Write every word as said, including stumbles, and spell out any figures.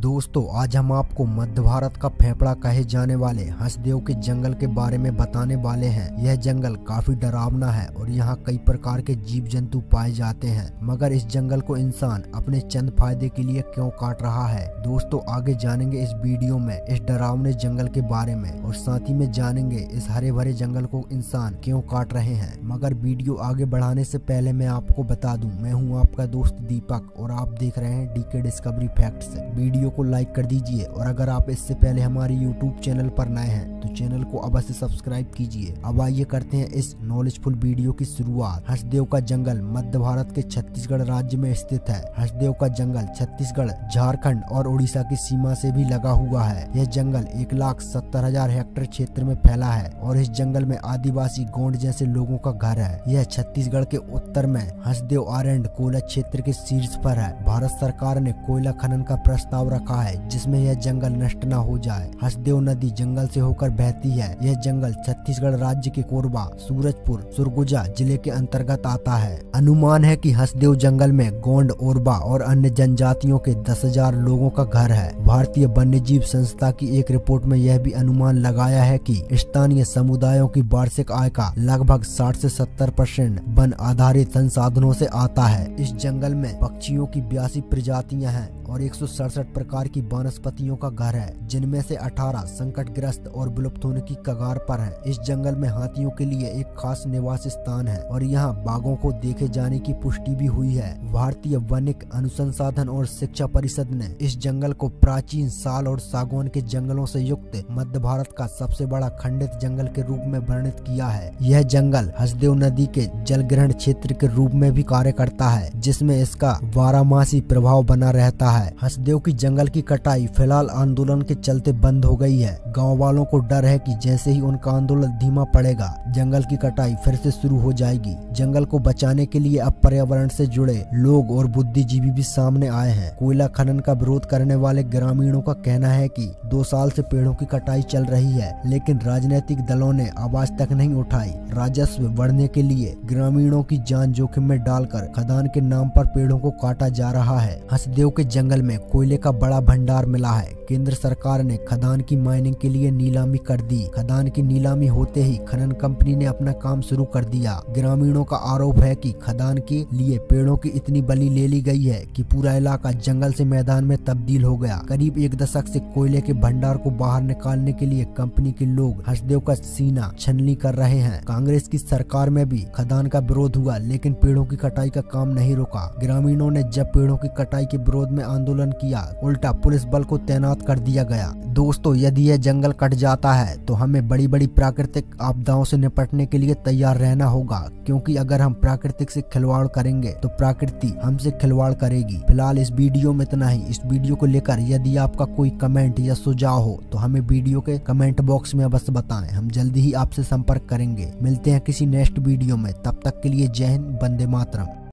दोस्तों आज हम आपको मध्य भारत का फेफड़ा कहे जाने वाले हसदेव के जंगल के बारे में बताने वाले हैं। यह जंगल काफी डरावना है और यहाँ कई प्रकार के जीव जंतु पाए जाते हैं, मगर इस जंगल को इंसान अपने चंद फायदे के लिए क्यों काट रहा है। दोस्तों आगे जानेंगे इस वीडियो में इस डरावने जंगल के बारे में और साथ ही में जानेंगे इस हरे भरे जंगल को इंसान क्यों काट रहे हैं। मगर वीडियो आगे बढ़ाने से पहले मैं आपको बता दूं, मैं हूं आपका दोस्त दीपक और आप देख रहे हैं डीके डिस्कवरी फैक्ट्स। वीडियो को लाइक कर दीजिए और अगर आप इससे पहले हमारे यूट्यूब चैनल पर नए हैं तो चैनल को अवश्य सब्सक्राइब कीजिए। अब आइए करते हैं इस नॉलेजफुल वीडियो की शुरुआत। हसदेव का जंगल मध्य भारत के छत्तीसगढ़ राज्य में स्थित है। हसदेव का जंगल छत्तीसगढ़, झारखंड और उड़ीसा की सीमा से भी लगा हुआ है। यह जंगल एक लाख सत्तर हजार हेक्टेयर क्षेत्र में फैला है और इस जंगल में आदिवासी गौंड जैसे लोगों का घर है। यह छत्तीसगढ़ के उत्तर में हसदेव आरंड कोयला क्षेत्र के शीर्ष पर है। भारत सरकार ने कोयला खनन का प्रस्ताव रखा है जिसमें यह जंगल नष्ट न हो जाए। हसदेव नदी जंगल से होकर बहती है। यह जंगल छत्तीसगढ़ राज्य के कोरबा, सूरजपुर, सरगुजा जिले के अंतर्गत आता है। अनुमान है कि हसदेव जंगल में गौंड, कोरबा और अन्य जनजातियों के दस हजार लोगों का घर है। भारतीय वन्य जीव संस्था की एक रिपोर्ट में यह भी अनुमान लगाया है कि स्थानीय समुदायों की वार्षिक आय का लगभग साठ से सत्तर परसेंट वन आधारित संसाधनों से आता है। इस जंगल में पक्षियों की बयासी प्रजातियां हैं और एक सौ सड़सठ प्रकार की वनस्पतियों का घर है, जिनमें से अठारह संकटग्रस्त और विलुप्त होने की कगार पर है। इस जंगल में हाथियों के लिए एक खास निवास स्थान है और यहाँ बाघों को देखे जाने की पुष्टि भी हुई है। भारतीय वनिक अनुसंधान और शिक्षा परिषद ने इस जंगल को प्राचीन साल और सागौन के जंगलों से युक्त मध्य भारत का सबसे बड़ा खंडित जंगल के रूप में वर्णित किया है। यह जंगल हसदेव नदी के जलग्रहण क्षेत्र के रूप में भी कार्य करता है, जिसमें इसका बारहमासी प्रभाव बना रहता है। हसदेव की जंगल की कटाई फिलहाल आंदोलन के चलते बंद हो गई है। गांव वालों को डर है कि जैसे ही उनका आंदोलन धीमा पड़ेगा, जंगल की कटाई फिर से शुरू हो जाएगी। जंगल को बचाने के लिए अब पर्यावरण से जुड़े लोग और बुद्धिजीवी भी सामने आए हैं। कोयला खनन का विरोध करने वाले ग्रामीणों का कहना है कि दो साल से पेड़ों की कटाई चल रही है, लेकिन राजनीतिक दलों ने आवाज तक नहीं उठाई। राजस्व बढ़ने के लिए ग्रामीणों की जान जोखिम में डालकर खदान के नाम पर पेड़ों को काटा जा रहा है। हसदेव के जंगल में कोयले का बड़ा भंडार मिला है। केंद्र सरकार ने खदान की माइनिंग के लिए नीलामी कर दी। खदान की नीलामी होते ही खनन कंपनी ने अपना काम शुरू कर दिया। ग्रामीणों का आरोप है कि खदान के लिए पेड़ों की इतनी बलि ले ली गई है कि पूरा इलाका जंगल से मैदान में तब्दील हो गया। करीब एक दशक से कोयले के भंडार को बाहर निकालने के लिए कंपनी के लोग हसदेव का सीना छलनी कर रहे हैं। कांग्रेस की सरकार में भी खदान का विरोध हुआ, लेकिन पेड़ों की कटाई का काम नहीं रुका। ग्रामीणों ने जब पेड़ों की कटाई के विरोध में आंदोलन किया, उल्टा पुलिस बल को तैनात कर दिया गया। दोस्तों यदि यह जंगल कट जाता है तो हमें बड़ी बड़ी प्राकृतिक आपदाओं से निपटने के लिए तैयार रहना होगा, क्योंकि अगर हम प्राकृतिक से खिलवाड़ करेंगे तो प्रकृति हमसे खिलवाड़ करेगी। फिलहाल इस वीडियो में इतना ही। इस वीडियो को लेकर यदि आपका कोई कमेंट या सुझाव हो तो हमें वीडियो के कमेंट बॉक्स में अवश्य बताएं। हम जल्दी ही आपसे संपर्क करेंगे। मिलते हैं किसी नेक्स्ट वीडियो में, तब तक के लिए जय हिंद, वंदे मातरम।